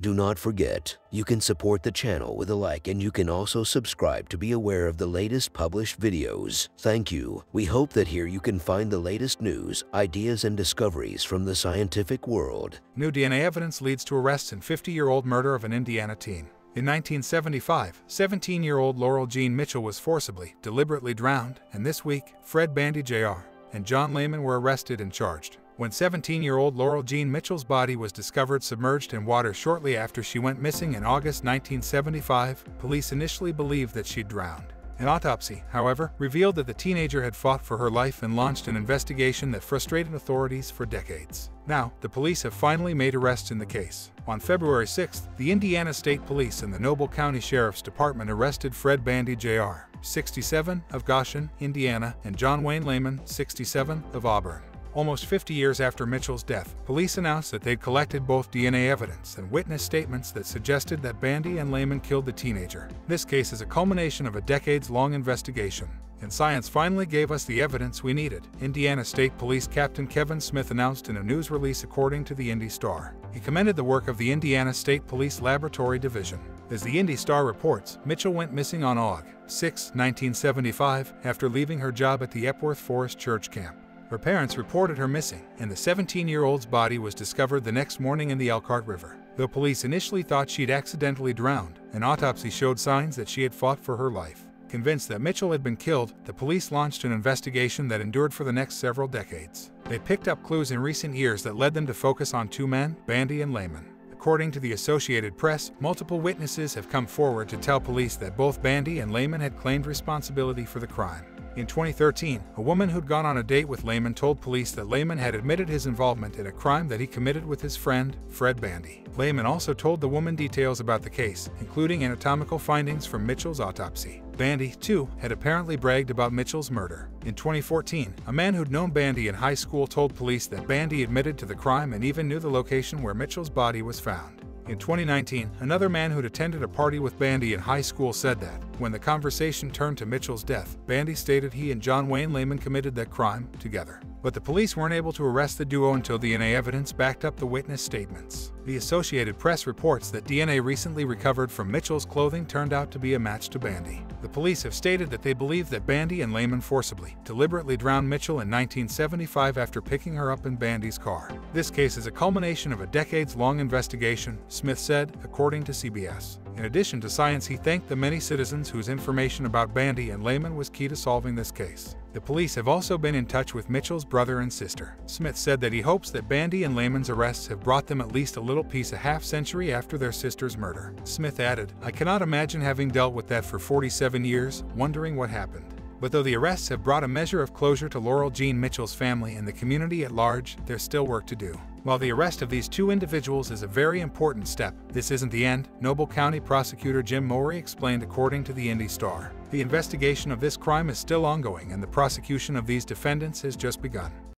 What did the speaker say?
Do not forget, you can support the channel with a like, and you can also subscribe to be aware of the latest published videos. Thank you. We hope that here you can find the latest news, ideas, and discoveries from the scientific world. New DNA evidence leads to arrests in 50-year-old murder of an Indiana teen. In 1975, 17-year-old Laurel Jean Mitchell was forcibly, deliberately drowned, and this week, Fred Bandy Jr. and John Lehman were arrested and charged. When 17-year-old Laurel Jean Mitchell's body was discovered submerged in water shortly after she went missing in August 1975, police initially believed that she'd drowned. An autopsy, however, revealed that the teenager had fought for her life and launched an investigation that frustrated authorities for decades. Now, the police have finally made arrests in the case. On February 6th, the Indiana State Police and the Noble County Sheriff's Department arrested Fred Bandy Jr., 67, of Goshen, Indiana, and John Wayne Lehman, 67, of Auburn. Almost 50 years after Mitchell's death, police announced that they'd collected both DNA evidence and witness statements that suggested that Bandy and Lehman killed the teenager. This case is a culmination of a decades-long investigation, and science finally gave us the evidence we needed, Indiana State Police Captain Kevin Smith announced in a news release according to the Indy Star. He commended the work of the Indiana State Police Laboratory Division. As the Indy Star reports, Mitchell went missing on August 6, 1975, after leaving her job at the Epworth Forest Church Camp. Her parents reported her missing, and the 17-year-old's body was discovered the next morning in the Elkhart River. Though police initially thought she'd accidentally drowned, an autopsy showed signs that she had fought for her life. Convinced that Mitchell had been killed, the police launched an investigation that endured for the next several decades. They picked up clues in recent years that led them to focus on two men, Bandy and Lehman. According to the Associated Press, multiple witnesses have come forward to tell police that both Bandy and Lehman had claimed responsibility for the crime. In 2013, a woman who'd gone on a date with Lehman told police that Lehman had admitted his involvement in a crime that he committed with his friend, Fred Bandy. Lehman also told the woman details about the case, including anatomical findings from Mitchell's autopsy. Bandy, too, had apparently bragged about Mitchell's murder. In 2014, a man who'd known Bandy in high school told police that Bandy admitted to the crime and even knew the location where Mitchell's body was found. In 2019, another man who'd attended a party with Bandy in high school said that, when the conversation turned to Mitchell's death, Bandy stated he and John Wayne Lehman committed that crime together. But the police weren't able to arrest the duo until DNA evidence backed up the witness statements. The Associated Press reports that DNA recently recovered from Mitchell's clothing turned out to be a match to Bandy. The police have stated that they believe that Bandy and Lehman forcibly, deliberately drowned Mitchell in 1975 after picking her up in Bandy's car. This case is a culmination of a decades-long investigation, Smith said, according to CBS. In addition to science, he thanked the many citizens whose information about Bandy and Lehman was key to solving this case. The police have also been in touch with Mitchell's brother and sister. Smith said that he hopes that Bandy and Lehman's arrests have brought them at least a little peace a half-century after their sister's murder. Smith added, "I cannot imagine having dealt with that for 47 years, wondering what happened." But though the arrests have brought a measure of closure to Laurel Jean Mitchell's family and the community at large, there's still work to do. While the arrest of these two individuals is a very important step, this isn't the end, Noble County Prosecutor Jim Mowry explained according to the Indy Star. The investigation of this crime is still ongoing, and the prosecution of these defendants has just begun.